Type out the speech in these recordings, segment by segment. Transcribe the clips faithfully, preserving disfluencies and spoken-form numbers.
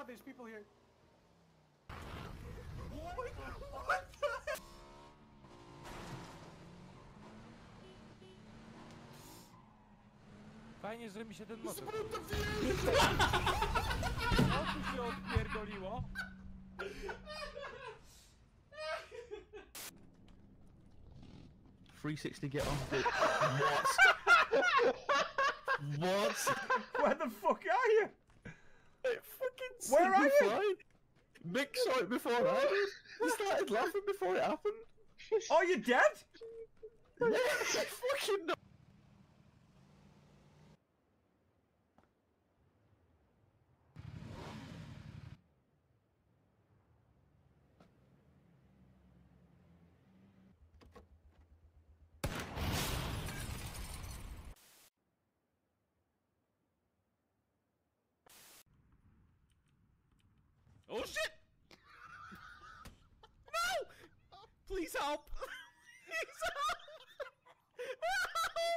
god, there's people here. What? What the heck? Fajnie, że mi się ten motor... Co tu się odpierdoliło? three sixty get on. What? What? Where the fuck are you? It fucking Where are you? Mick saw it before I did. He started laughing before it happened. Oh, you're dead? Yes, I fucking know. Oh shit! No! Please help! Please help! Help! Hurry!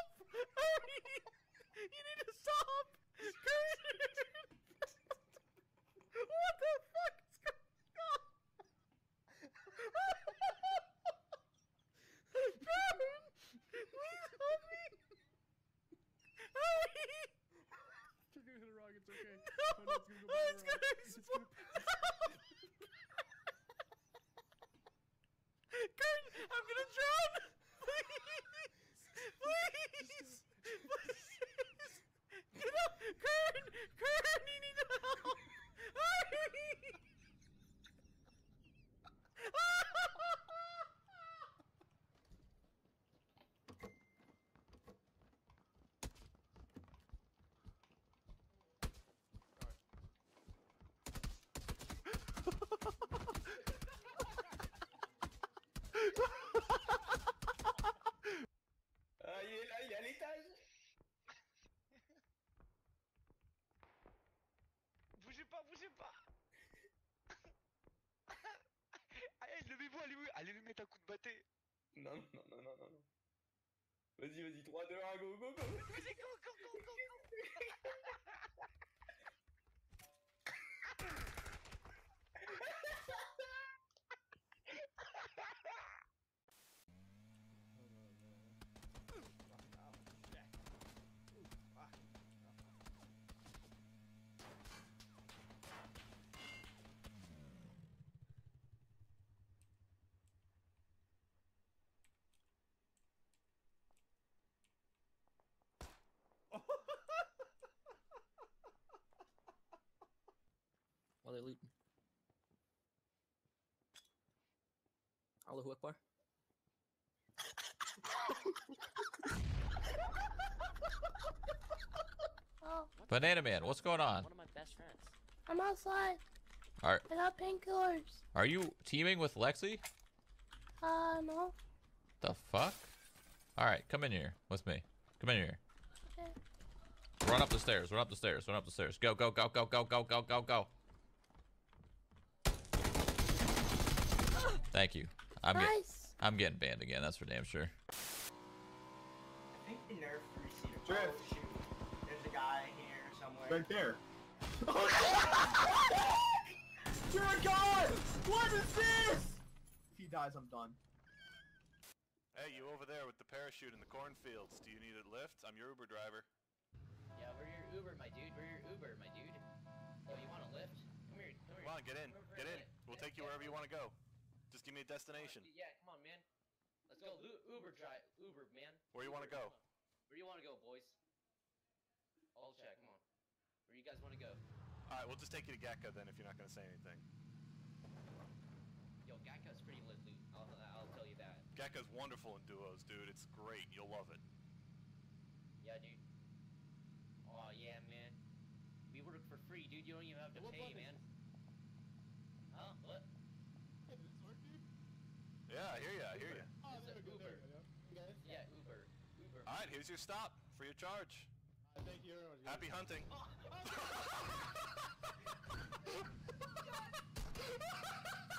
You need to stop! What the fuck is going on? Burn! Please help me! Hurry! You're gonna hit it wrong, it's okay. No! Oh, no, it's gonna explode! I'm gonna drown! Please! Please! Please! Get up! Kern! Kern! You need to help! Hurry! Bougez pas, bougez pas. Allez, levez-vous, allez, allez lui mettre un coup de bâté. Non, non, non, non, non. Vas-y, vas-y, trois, deux, un, go, go, go. Vas-y, go, go, go, go, go. While they loot me. Allahu Akbar. Oh. Banana Man, what's going on? One of my best friends. I'm outside. Are, I got painkillers. Are you teaming with Lexi? Uh, no. The fuck? Alright, come in here with me. Come in here. Okay. Run up the stairs, run up the stairs, run up the stairs. Go, go, go, go, go, go, go, go, go. Thank you. I'm nice. Get, I'm getting banned again. That's for damn sure. I think the nerf receiver. Shoot. There's a guy here somewhere. Right there. You're a god. What is this? If he dies, I'm done. Hey, you over there with the parachute in the cornfields? Do you need a lift? I'm your Uber driver. Yeah, we're your Uber, my dude. We're your Uber, my dude. Oh, you want a lift? Come here. Come here. Come on, get in. Get in. We'll take you wherever you want to go. Just give me a destination. Yeah, come on, man. Let's go. Uber drive. Uber, man. Where you want to go? Where you want to go, boys? All check. Come on. Where you guys want to go? All right, we'll just take you to Gatka then, if you're not gonna say anything. Yo, Gatka's pretty lit loot. I'll, I'll tell you that. Gatka's wonderful in duos, dude. It's great. You'll love it. Yeah, dude. Oh yeah, man. We work for free, dude. You don't even have to what pay, button? Man. Huh? What? Did this work, dude? Yeah, I hear ya, I hear ya. Oh, there we go, there we go. Yeah, Uber. Uber. Alright, here's your stop. Free of charge. Uh, thank you. Happy hunting. Oh,